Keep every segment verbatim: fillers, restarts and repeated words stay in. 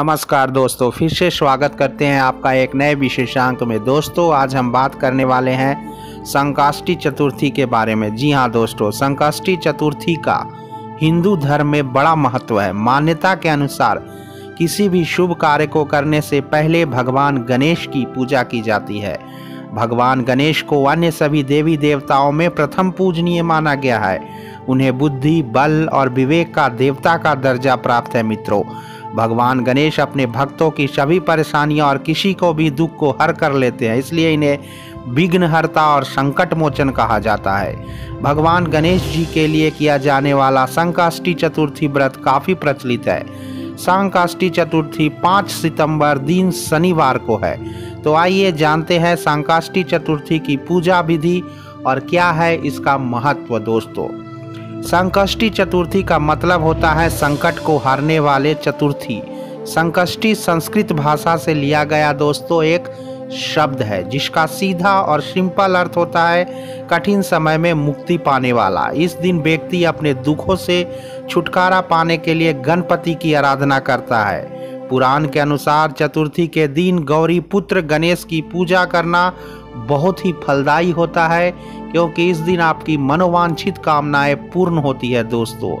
नमस्कार दोस्तों, फिर से स्वागत करते हैं आपका एक नए विशेषांक में। दोस्तों आज हम बात करने वाले हैं संकष्टी चतुर्थी के बारे में। जी हाँ दोस्तों, संकष्टी चतुर्थी का हिंदू धर्म में बड़ा महत्व है। मान्यता के अनुसार किसी भी शुभ कार्य को करने से पहले भगवान गणेश की पूजा की जाती है। भगवान गणेश को अन्य सभी देवी देवताओं में प्रथम पूजनीय माना गया है। उन्हें बुद्धि, बल और विवेक का देवता का दर्जा प्राप्त है। मित्रों, भगवान गणेश अपने भक्तों की सभी परेशानियां और किसी को भी दुख को हर कर लेते हैं, इसलिए इन्हें विघ्नहर्ता और संकट मोचन कहा जाता है। भगवान गणेश जी के लिए किया जाने वाला संकष्टी चतुर्थी व्रत काफ़ी प्रचलित है। संकष्टी चतुर्थी पाँच सितंबर दिन शनिवार को है। तो आइए जानते हैं संकष्टी चतुर्थी की पूजा विधि और क्या है इसका महत्व। दोस्तों संकष्टी चतुर्थी का मतलब होता है संकट को हारने वाले चतुर्थी। संकष्टी संस्कृत भाषा से लिया गया दोस्तों एक शब्द है जिसका सीधा और सिंपल अर्थ होता है कठिन समय में मुक्ति पाने वाला। इस दिन व्यक्ति अपने दुखों से छुटकारा पाने के लिए गणपति की आराधना करता है। पुराण के अनुसार चतुर्थी के दिन गौरी पुत्र गणेश की पूजा करना बहुत ही फलदायी होता है, क्योंकि इस दिन आपकी मनोवांछित कामनाएं पूर्ण होती है। दोस्तों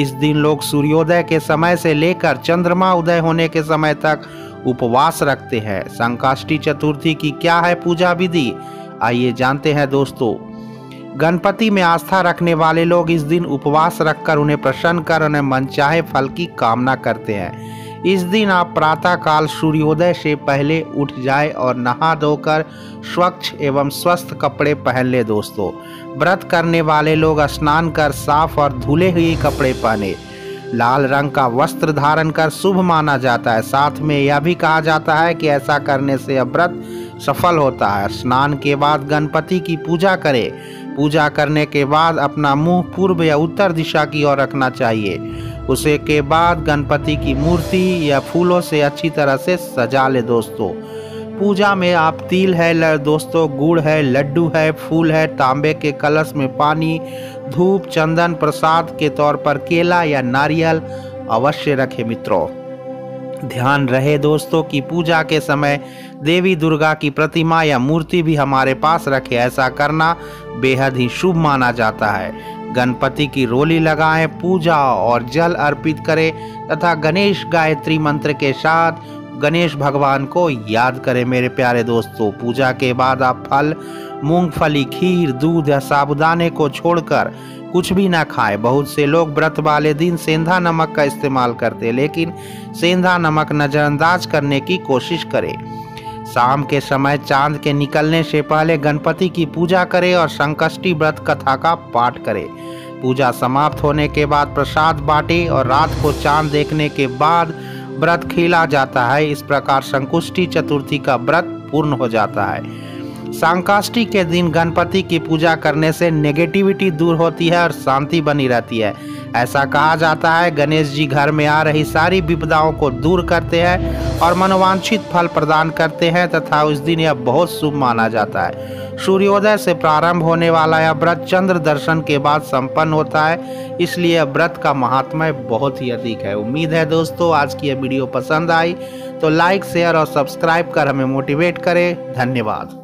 इस दिन लोग सूर्योदय के समय से लेकर चंद्रमा उदय होने के समय तक उपवास रखते हैं। संकष्टी चतुर्थी की क्या है पूजा विधि, आइए जानते हैं। दोस्तों गणपति में आस्था रखने वाले लोग इस दिन उपवास रखकर उन्हें प्रसन्न कर उन्हें मनचाहे फल की कामना करते हैं। इस दिन आप प्रातःकाल सूर्योदय से पहले उठ जाए और नहा धोकर स्वच्छ एवं स्वस्थ कपड़े पहन ले। दोस्तों व्रत करने वाले लोग स्नान कर साफ और धुले हुए कपड़े पहने, लाल रंग का वस्त्र धारण कर शुभ माना जाता है। साथ में यह भी कहा जाता है कि ऐसा करने से यह व्रत सफल होता है। स्नान के बाद गणपति की पूजा करें। पूजा करने के बाद अपना मुंह पूर्व या उत्तर दिशा की ओर रखना चाहिए। उसे के बाद गणपति की मूर्ति या फूलों से अच्छी तरह से सजा ले। दोस्तों पूजा में आप तिल है दोस्तों, गुड़ है, लड्डू है, फूल है, तांबे के कलश में पानी, धूप, चंदन, प्रसाद के तौर पर केला या नारियल अवश्य रखें। मित्रों ध्यान रहे दोस्तों कि पूजा के समय देवी दुर्गा की प्रतिमा या मूर्ति भी हमारे पास रखें। ऐसा करना बेहद ही शुभ माना जाता है। गणपति की रोली लगाएं, पूजा और जल अर्पित करें तथा गणेश गायत्री मंत्र के साथ गणेश भगवान को याद करें। मेरे प्यारे दोस्तों पूजा के बाद आप फल, मूंगफली, खीर, दूध या साबुदाने को छोड़कर कुछ भी ना खाएं। बहुत से लोग व्रत वाले दिन सेंधा नमक का इस्तेमाल करते हैं, लेकिन सेंधा नमक नज़रअंदाज करने की कोशिश करें। शाम के समय चांद के निकलने से पहले गणपति की पूजा करें और संकष्टी व्रत कथा का पाठ करें। पूजा समाप्त होने के बाद प्रसाद बांटें और रात को चांद देखने के बाद व्रत खीला जाता है। इस प्रकार संकष्टी चतुर्थी का व्रत पूर्ण हो जाता है। संकष्टी के दिन गणपति की पूजा करने से नेगेटिविटी दूर होती है और शांति बनी रहती है। ऐसा कहा जाता है गणेश जी घर में आ रही सारी विपदाओं को दूर करते हैं और मनोवांछित फल प्रदान करते हैं तथा उस दिन यह बहुत शुभ माना जाता है। सूर्योदय से प्रारंभ होने वाला यह व्रत चंद्र दर्शन के बाद संपन्न होता है, इसलिए यह व्रत का महात्म्य बहुत ही अधिक है। उम्मीद है दोस्तों आज की यह वीडियो पसंद आई तो लाइक, शेयर और सब्सक्राइब कर हमें मोटिवेट करें। धन्यवाद।